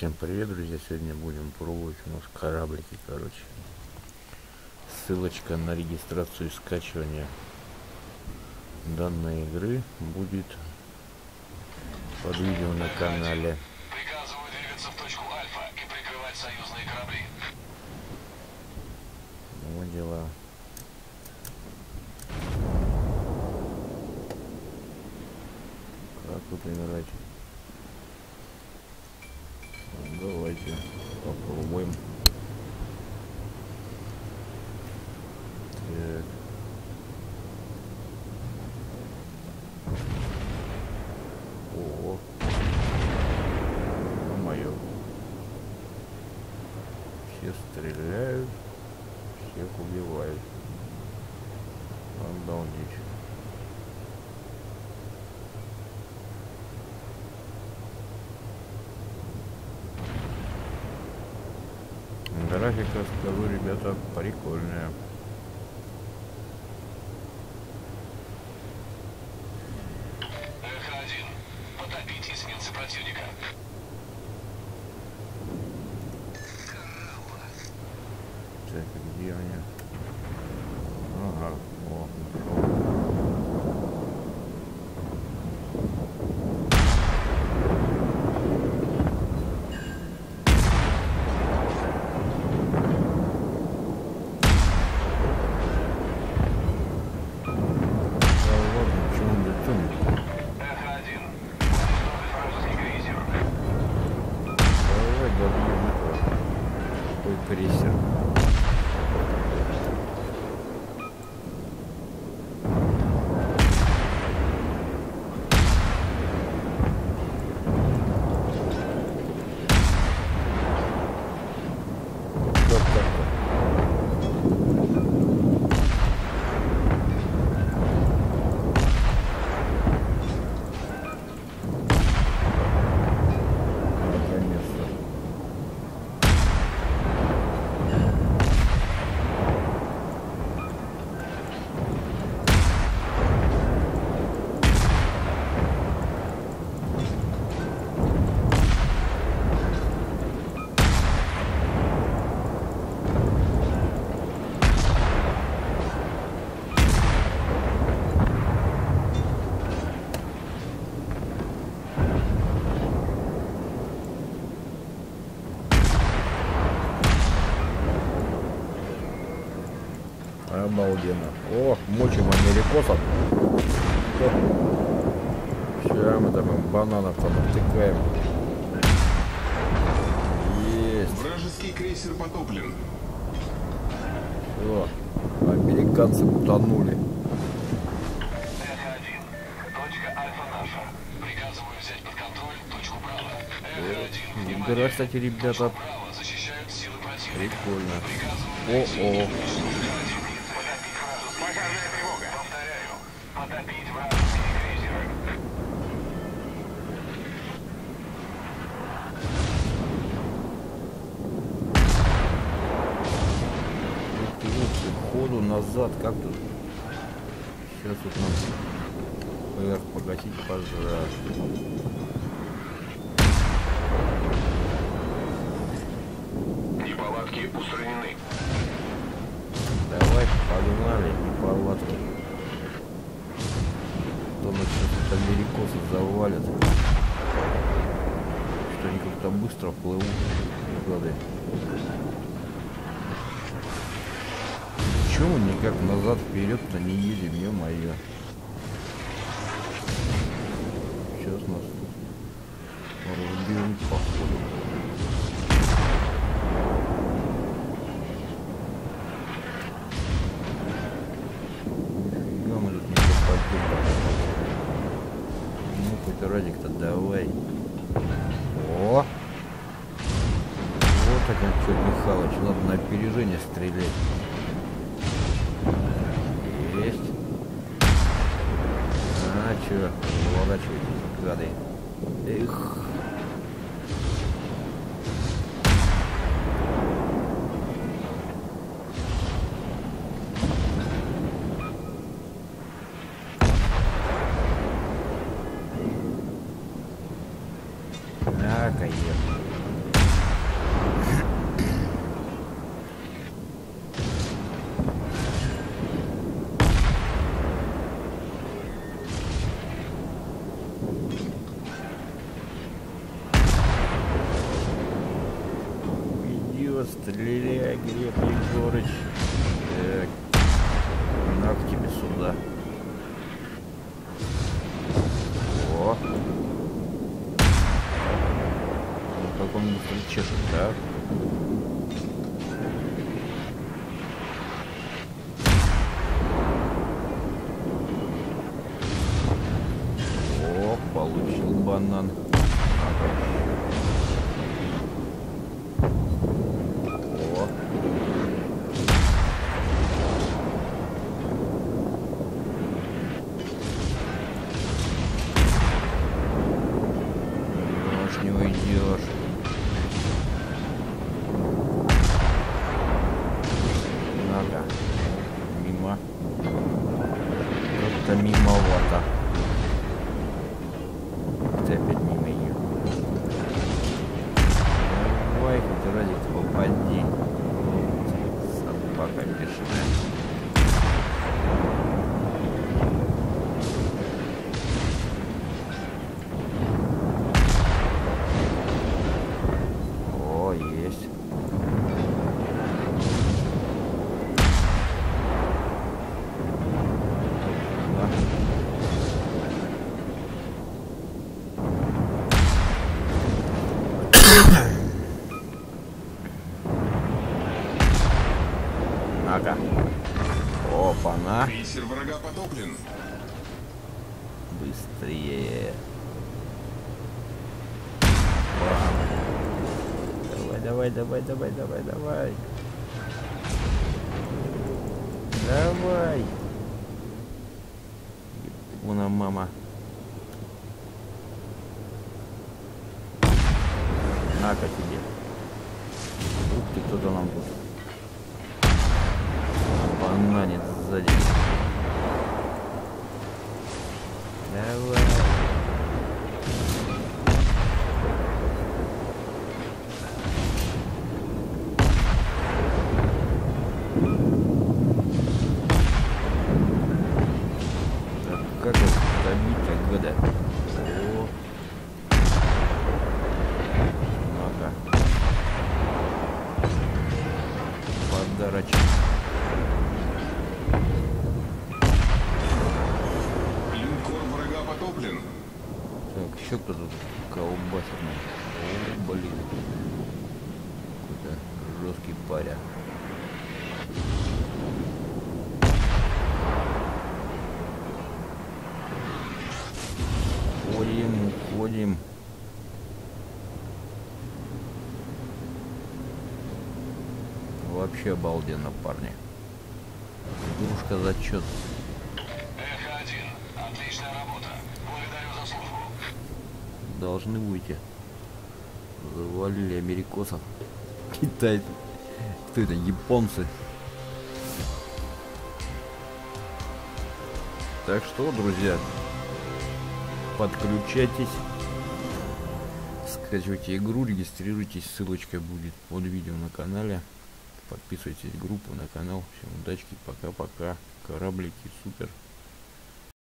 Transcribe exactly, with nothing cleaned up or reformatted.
Всем привет, друзья! Сегодня будем пробовать у нас кораблики, короче. Ссылочка на регистрацию и скачивание данной игры будет под видео на канале. Приказываю двигаться в точку Альфа и прикрывать союзные корабли. Ну дела. Как тут умирать? Давайте попробуем. Так. О, мое. Все стреляют, всех убивают. Локдаун дичь. Графика, скажу, ребята, прикольная. Эхо один. Потопить эсминцы противника. Так, где они? Ага, о, нашел. Крейсер. Обалденно. О, мочим америкосов. Вчера мы там им бананов там обтыкаем. Есть. Вражеский крейсер потоплен. Все. Американцы утонули. Эхо один. Точка Альфа наша. Приказываю взять под контроль точку Браво. Эхо один. Игра, кстати, ребята, прикольно. О-о. Ходу назад, как тут? Сейчас тут нам вверх погасить пожар. Неполадки устранены. Давай, погнали, неполадки. Кто нас тут америкосов завалит? Что они как-то быстро плывут, гады. Почему никак назад вперед-то не едем, ё-моё. Сейчас нас тут разберут походу. Нифига мы тут не попадем. Ну хоть радик-то давай. О! Вот один чёрт Михалыч, надо на опережение стрелять. Поворачивайте, гады. Эх. На, конечно. Стреляй, Глеб Егорыч. Так. Надо тебе сюда. О. Как он быстро чешет, так? О, получил банан. Опа-на. Крейсер врага потоплен. Быстрее. Давай, давай, давай, давай, давай, давай. Давай. Уна, мама. На-ка тебе. Ух ты, кто-то нам тут. Бананец сзади. Давай. Так, как это добить, как года? Ну-ка. Подарочек. Так, еще кто-то колбасит. О, блин. Какой-то жесткий паря. Уходим, уходим. Вообще обалденно, парни. Игрушка зачет. Должны выйти. Завалили америкосов. Китайцы. Кто это? Японцы. Так что, друзья, подключайтесь. Скачивайте игру, регистрируйтесь. Ссылочка будет под видео на канале. Подписывайтесь в группу, на канал. Всем удачки. Пока-пока. Кораблики супер.